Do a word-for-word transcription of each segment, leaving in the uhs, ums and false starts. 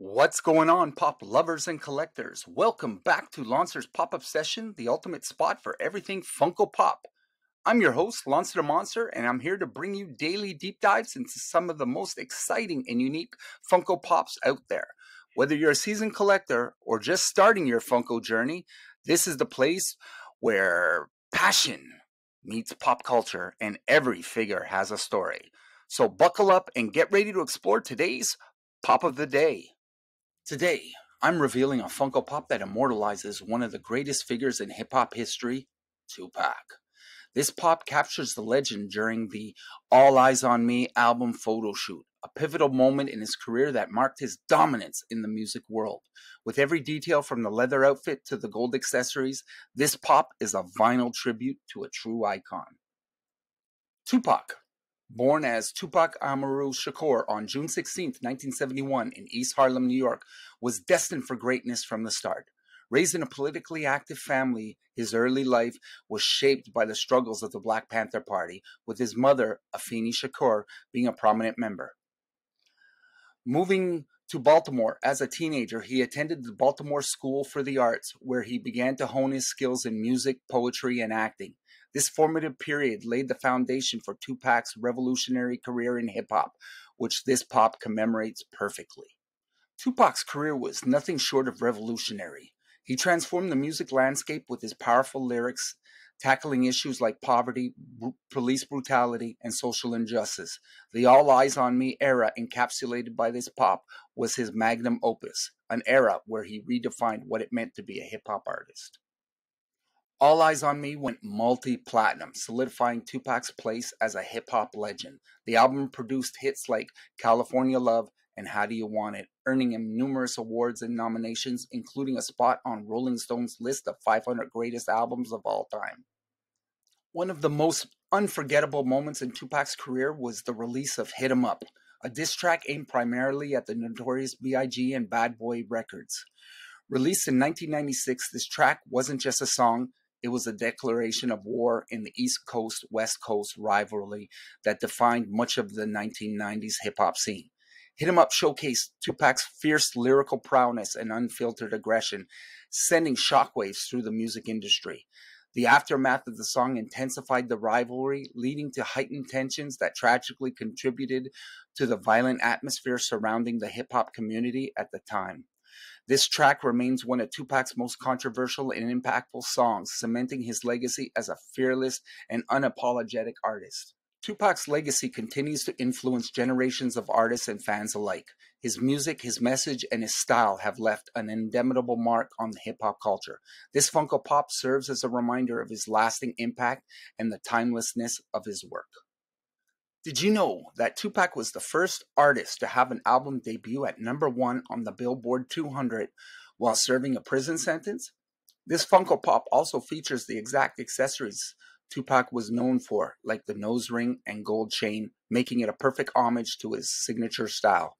What's going on, pop lovers and collectors? Welcome back to Lonster's Pop-Up Session, the ultimate spot for everything Funko Pop. I'm your host, Lonster the Monster, and I'm here to bring you daily deep dives into some of the most exciting and unique Funko Pops out there. Whether you're a seasoned collector or just starting your Funko journey, this is the place where passion meets pop culture and every figure has a story. So buckle up and get ready to explore today's Pop of the Day. Today, I'm revealing a Funko Pop that immortalizes one of the greatest figures in hip-hop history, Tupac. This pop captures the legend during the All Eyez on Me album photo shoot, a pivotal moment in his career that marked his dominance in the music world. With every detail from the leather outfit to the gold accessories, this pop is a vinyl tribute to a true icon. Tupac. Born as Tupac Amaru Shakur on June sixteenth, nineteen seventy-one in East Harlem, New York, was destined for greatness from the start. Raised in a politically active family, his early life was shaped by the struggles of the Black Panther Party, with his mother, Afeni Shakur, being a prominent member. Moving to Baltimore as a teenager, he attended the Baltimore School for the Arts, where he began to hone his skills in music, poetry, and acting. This formative period laid the foundation for Tupac's revolutionary career in hip-hop, which this pop commemorates perfectly. Tupac's career was nothing short of revolutionary. He transformed the music landscape with his powerful lyrics, tackling issues like poverty, br- police brutality, and social injustice. The All Eyez on Me era, encapsulated by this pop, was his magnum opus, an era where he redefined what it meant to be a hip-hop artist. All Eyez on Me went multi-platinum, solidifying Tupac's place as a hip-hop legend. The album produced hits like California Love and How Do You Want It, earning him numerous awards and nominations, including a spot on Rolling Stone's list of five hundred greatest albums of all time. One of the most unforgettable moments in Tupac's career was the release of Hit 'Em Up, a diss track aimed primarily at the Notorious B I G and Bad Boy Records. Released in nineteen ninety-six, this track wasn't just a song. It was a declaration of war in the East Coast, West Coast rivalry that defined much of the nineteen nineties hip-hop scene. Hit 'Em Up showcased Tupac's fierce lyrical prowess and unfiltered aggression, sending shockwaves through the music industry. The aftermath of the song intensified the rivalry, leading to heightened tensions that tragically contributed to the violent atmosphere surrounding the hip-hop community at the time. This track remains one of Tupac's most controversial and impactful songs, cementing his legacy as a fearless and unapologetic artist. Tupac's legacy continues to influence generations of artists and fans alike. His music, his message, and his style have left an indelible mark on hip-hop culture. This Funko Pop serves as a reminder of his lasting impact and the timelessness of his work. Did you know that Tupac was the first artist to have an album debut at number one on the Billboard two hundred while serving a prison sentence? This Funko Pop also features the exact accessories Tupac was known for, like the nose ring and gold chain, making it a perfect homage to his signature style.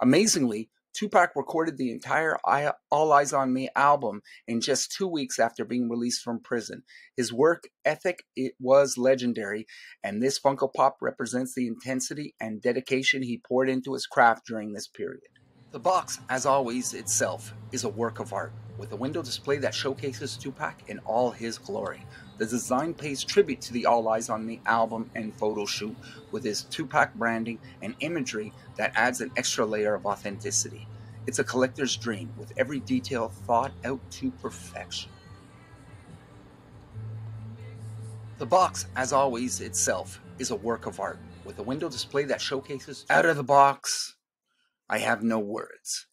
Amazingly, Tupac recorded the entire All Eyez on Me album in just two weeks after being released from prison. His work ethic it was legendary, and this Funko Pop represents the intensity and dedication he poured into his craft during this period. The box, as always, itself is a work of art, with a window display that showcases Tupac in all his glory. The design pays tribute to the All Eyez on Me album and photo shoot, with his Tupac branding and imagery that adds an extra layer of authenticity. It's a collector's dream, with every detail thought out to perfection. The box, as always itself, is a work of art, with a window display that showcases Tupac. Out of the box, I have no words.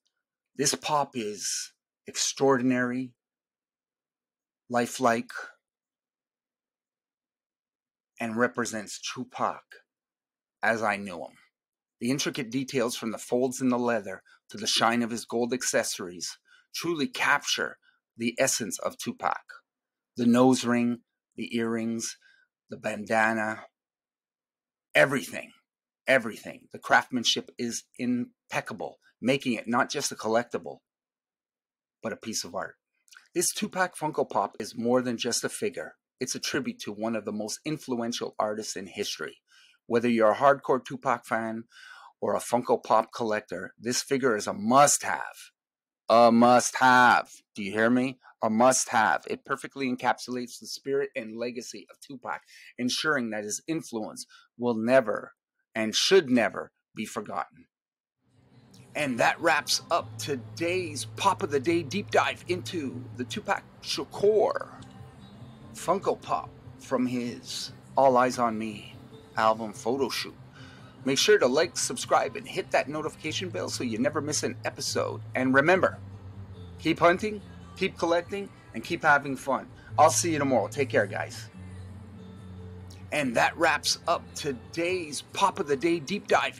This pop is extraordinary, lifelike, and represents Tupac as I knew him. The intricate details, from the folds in the leather to the shine of his gold accessories, truly capture the essence of Tupac. The nose ring, the earrings, the bandana, everything, everything. The craftsmanship is impeccable, making it not just a collectible, but a piece of art. This Tupac Funko Pop is more than just a figure. It's a tribute to one of the most influential artists in history. Whether you're a hardcore Tupac fan or a Funko Pop collector, this figure is a must-have. A must-have. Do you hear me? A must-have. It perfectly encapsulates the spirit and legacy of Tupac, ensuring that his influence will never and should never be forgotten. And that wraps up today's Pop of the Day deep dive into the Tupac Shakur Funko Pop from his All Eyez on Me album photo shoot. Make sure to like, subscribe, and hit that notification bell so you never miss an episode. And remember, keep hunting, keep collecting, and keep having fun. I'll see you tomorrow. Take care, guys. And that wraps up today's Pop of the Day deep dive.